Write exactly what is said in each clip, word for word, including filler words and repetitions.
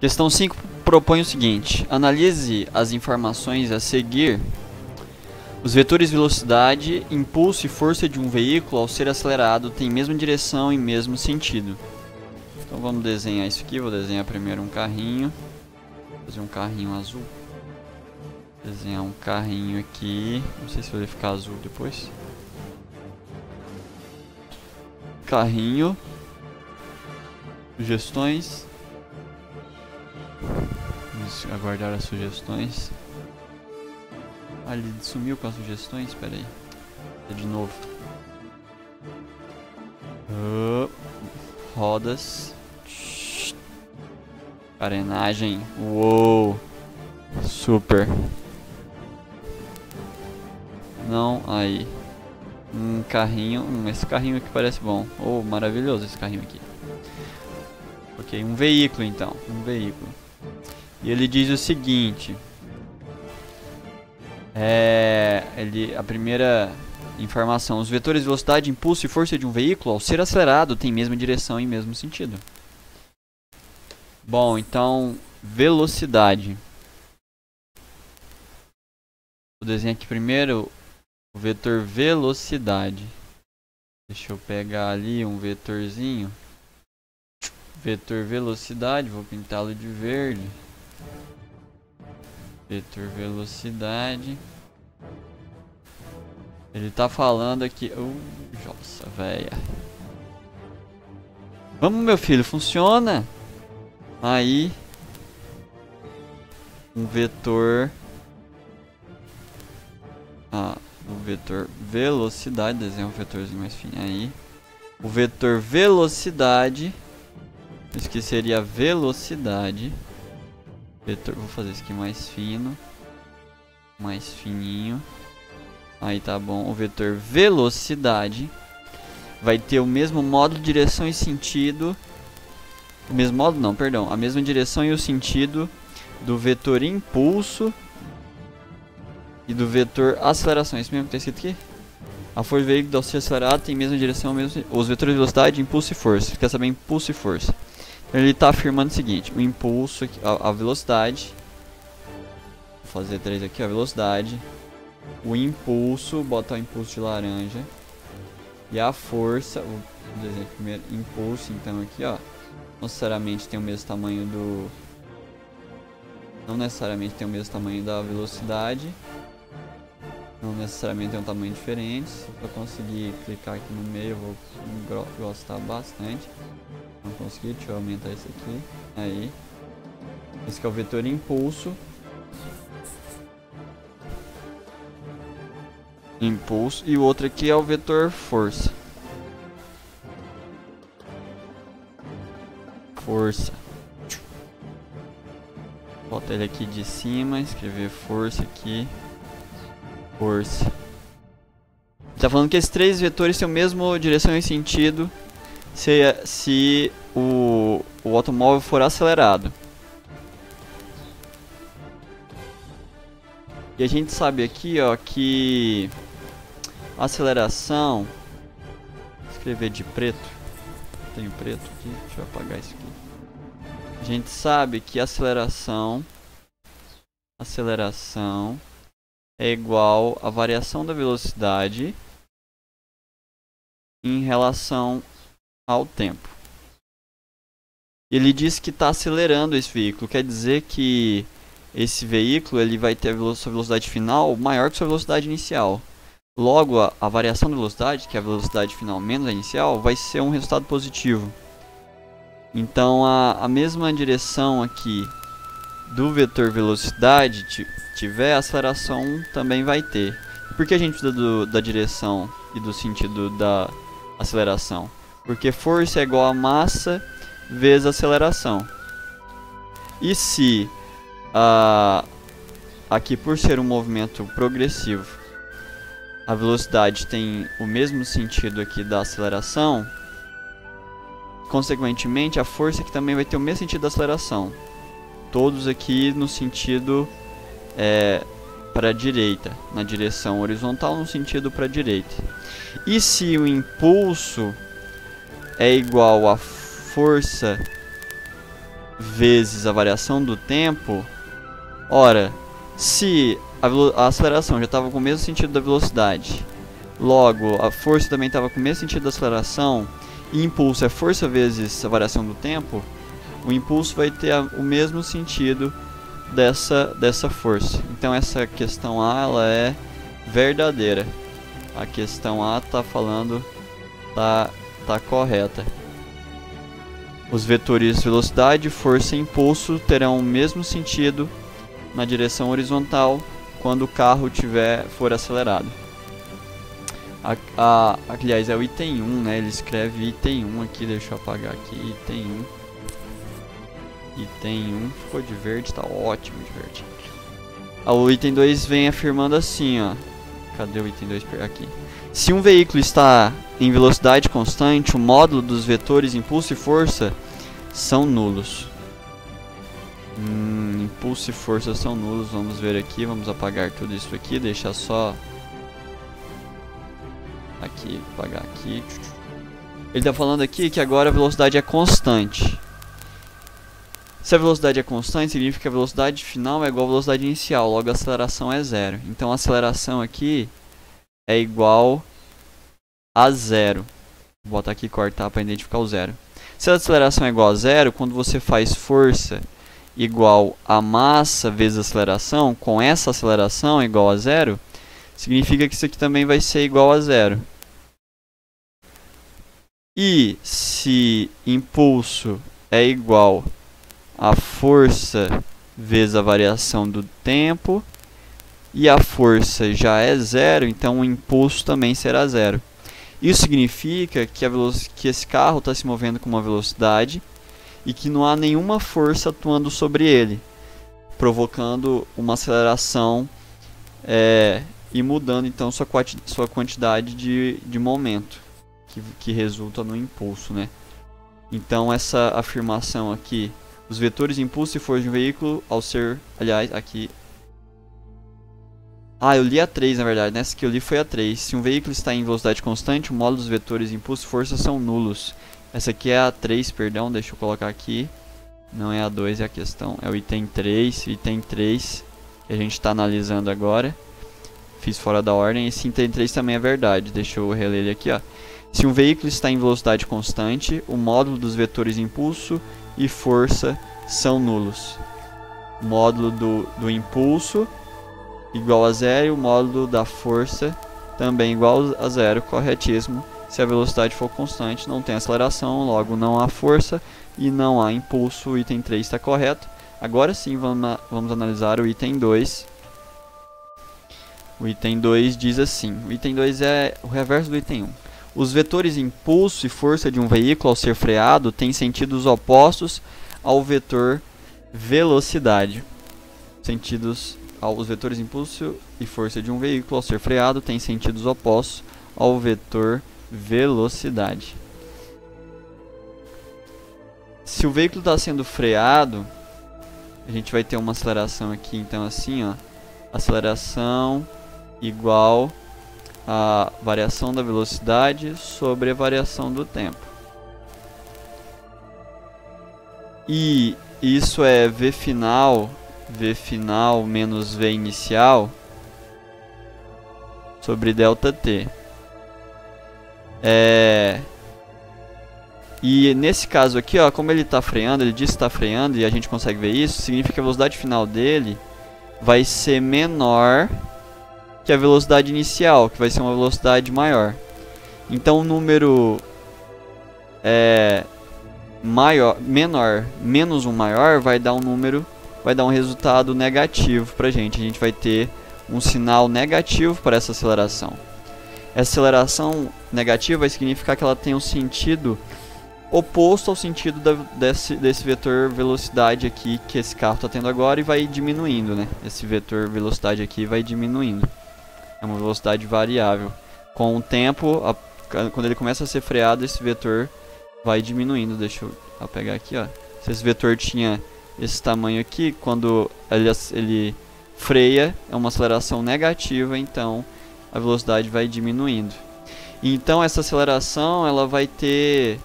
Questão cinco propõe o seguinte: analise as informações a seguir. Os vetores velocidade, impulso e força de um veículo ao ser acelerado têm mesma direção e mesmo sentido. Então vamos desenhar isso aqui. Vou desenhar primeiro um carrinho. Vou fazer um carrinho azul. Vou desenhar um carrinho aqui. Não sei se vai ficar azul depois. Carrinho. Sugestões. Vamos aguardar as sugestões. Ah, ele sumiu com as sugestões? Espera aí. É de novo. Uh, rodas. Carenagem. Uou. Super. Não, aí. Um carrinho. Hum, esse carrinho aqui parece bom. Oh, maravilhoso esse carrinho aqui. Ok, um veículo então. Um veículo. E ele diz o seguinte. É, ele, a primeira informação: os vetores velocidade, impulso e força de um veículo ao ser acelerado têm mesma direção e mesmo sentido. Bom, então velocidade. Vou desenhar aqui primeiro o vetor velocidade. Deixa eu pegar ali um vetorzinho. Vetor velocidade, vou pintá-lo de verde. Vetor velocidade. Ele tá falando aqui. Uh, nossa, velha. Vamos, meu filho, funciona. Aí. Um vetor. Ah, um vetor velocidade. Desenha um vetorzinho mais fininho aí. O vetor velocidade. Isso aqui seria velocidade. Vetor, vou fazer isso aqui mais fino. Mais fininho. Aí tá bom. O vetor velocidade vai ter o mesmo modo, direção e sentido. O mesmo modo não, perdão. A mesma direção e o sentido do vetor impulso e do vetor aceleração. É isso mesmo que tá escrito aqui? A força do veículo ao ser acelerado tem a mesma direção, mesmo... os vetores de velocidade, impulso e força. Você quer saber impulso e força. Ele está afirmando o seguinte: o impulso, a, a velocidade. Vou fazer três aqui, a velocidade, o impulso, bota o impulso de laranja, e a força. Vou desenhar aqui primeiro impulso, então aqui, ó. Não necessariamente tem o mesmo tamanho do. Não necessariamente tem o mesmo tamanho da velocidade. Não necessariamente tem um tamanho diferente. Se eu conseguir clicar aqui no meio, eu vou gostar bastante. Não consegui, deixa eu aumentar isso aqui. Aí. Esse que é o vetor impulso. Impulso. E o outro aqui é o vetor força. Força. Bota ele aqui de cima. Escrever força aqui. Força. Ele tá falando que esses três vetores têm o mesmo direção e sentido. Se, se o, o automóvel for acelerado. E a gente sabe aqui, ó, que aceleração. Vou escrever de preto. Tenho preto aqui, deixa eu apagar isso aqui. A gente sabe que aceleração aceleração é igual a variação da velocidade em relação ao tempo. Ele diz que está acelerando esse veículo, quer dizer que esse veículo ele vai ter a sua velocidade final maior que sua velocidade inicial. Logo, a, a variação da velocidade, que é a velocidade final menos a inicial, vai ser um resultado positivo. Então a, a mesma direção aqui do vetor velocidade tiver, a aceleração também vai ter. Por que a gente precisa do, da direção e do sentido da aceleração? Porque força é igual a massa vezes aceleração. E se, ah, aqui por ser um movimento progressivo, a velocidade tem o mesmo sentido aqui da aceleração, consequentemente a força aqui também vai ter o mesmo sentido da aceleração. Todos aqui no sentido é, para a direita, na direção horizontal, no sentido para a direita. E se o impulso é igual a força vezes a variação do tempo. Ora, se a, a aceleração já estava com o mesmo sentido da velocidade, logo a força também estava com o mesmo sentido da aceleração, e impulso é força vezes a variação do tempo, o impulso vai ter a, o mesmo sentido dessa, dessa força. Então essa questão A, ela é verdadeira. A questão A está falando, tá, tá correta. Os vetores velocidade, força e impulso terão o mesmo sentido na direção horizontal quando o carro tiver, for acelerado. A, a, aliás, é o item um, né? Ele escreve item um aqui, deixa eu apagar aqui, item um. Item um, ficou de verde, tá ótimo de verde. O item dois vem afirmando assim, ó. Cadê o item dois? Aqui. Se um veículo está em velocidade constante, o módulo dos vetores impulso e força são nulos. Hum, impulso e força são nulos. Vamos ver aqui. Vamos apagar tudo isso aqui. Deixar só... Aqui. Apagar aqui. Ele está falando aqui que agora a velocidade é constante. Se a velocidade é constante, significa que a velocidade final é igual à velocidade inicial. Logo, a aceleração é zero. Então, a aceleração aqui... é igual a zero. Vou botar aqui e cortar para identificar o zero. Se a aceleração é igual a zero, quando você faz força igual a massa vezes a aceleração, com essa aceleração igual a zero, significa que isso aqui também vai ser igual a zero. E se impulso é igual a força vezes a variação do tempo, e a força já é zero, então o impulso também será zero. Isso significa que, a que esse carro está se movendo com uma velocidade e que não há nenhuma força atuando sobre ele, provocando uma aceleração é, e mudando então sua, sua quantidade de, de momento, que, que resulta no impulso, né? Então essa afirmação aqui, os vetores impulso e força de um veículo, ao ser, aliás, aqui... Ah, eu li a três, na verdade. Nessa que eu li foi a três. Se um veículo está em velocidade constante, o módulo dos vetores impulso e força são nulos. Essa aqui é a três, perdão. Deixa eu colocar aqui. Não é a dois, é a questão. É o item três. Item três que a gente está analisando agora. Fiz fora da ordem. Esse item três também é verdade. Deixa eu reler ele aqui, ó. Se um veículo está em velocidade constante, o módulo dos vetores impulso e força são nulos. O módulo do, do impulso... igual a zero, e o módulo da força também igual a zero, corretíssimo. Se a velocidade for constante, não tem aceleração, logo não há força e não há impulso. O item três está correto. Agora sim, vamos, vamos analisar o item dois. O item dois diz assim, o item dois é o reverso do item um. Os vetores impulso e força de um veículo, ao ser freado, têm sentidos opostos ao vetor velocidade. Sentidos Os vetores impulso e força de um veículo, ao ser freado, têm sentidos opostos ao vetor velocidade. Se o veículo está sendo freado, a gente vai ter uma aceleração aqui, então assim, ó, aceleração igual a variação da velocidade sobre a variação do tempo. E isso é V final... V final menos V inicial sobre delta T. É... E nesse caso aqui, ó, como ele está freando, ele diz que está freando e a gente consegue ver isso, significa que a velocidade final dele vai ser menor que a velocidade inicial, que vai ser uma velocidade maior. Então o número é, maior, menor menos um maior vai dar um número... vai dar um resultado negativo para a gente. A gente vai ter um sinal negativo para essa aceleração. Essa aceleração negativa vai significar que ela tem um sentido oposto ao sentido da, desse, desse vetor velocidade aqui que esse carro está tendo agora, e vai diminuindo, né? Esse vetor velocidade aqui vai diminuindo. É uma velocidade variável. Com o tempo, a, quando ele começa a ser freado, esse vetor vai diminuindo. Deixa eu, eu pegar aqui, ó. Se esse vetor tinha... esse tamanho aqui, quando ele, ele freia, é uma aceleração negativa, então a velocidade vai diminuindo. Então essa aceleração ela vai ter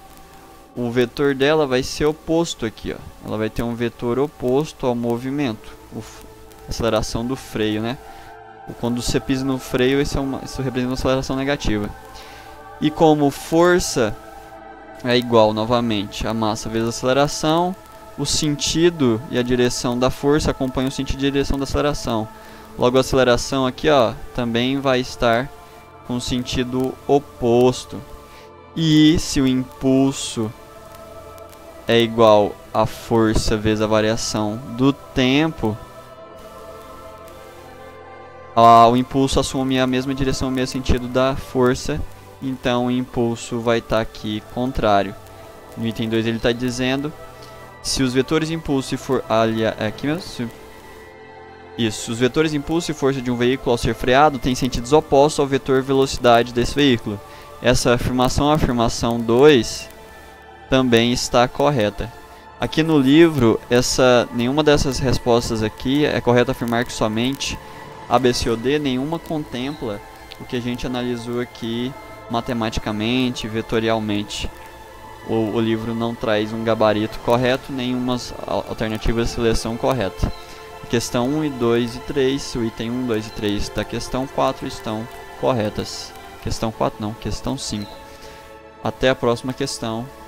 o vetor dela vai ser oposto aqui, ó. Ela vai ter um vetor oposto ao movimento, o aceleração do freio, né? Quando você pisa no freio, isso, é uma, isso representa uma aceleração negativa. E como força é igual, novamente, a massa vezes a aceleração, o sentido e a direção da força acompanham o sentido e a direção da aceleração. Logo, a aceleração aqui, ó, também vai estar com sentido oposto. E se o impulso é igual a força vezes a variação do tempo, ah, o impulso assume a mesma direção, o mesmo sentido da força, então o impulso vai estar tá aqui contrário. No item dois ele está dizendo, se os vetores impulso e for... aliás, é aqui mesmo? Se... Isso, os vetores impulso e força de um veículo ao ser freado têm sentidos opostos ao vetor velocidade desse veículo. Essa afirmação, a afirmação dois, também está correta. Aqui no livro, essa, nenhuma dessas respostas aqui é correto afirmar que somente A B C D, nenhuma contempla o que a gente analisou aqui matematicamente, vetorialmente. O, o livro não traz um gabarito correto, nem umas alternativas de seleção correta. A questão um e dois e três, o item um, dois e três da questão quatro estão corretas. Questão quatro não, questão cinco. Até a próxima questão.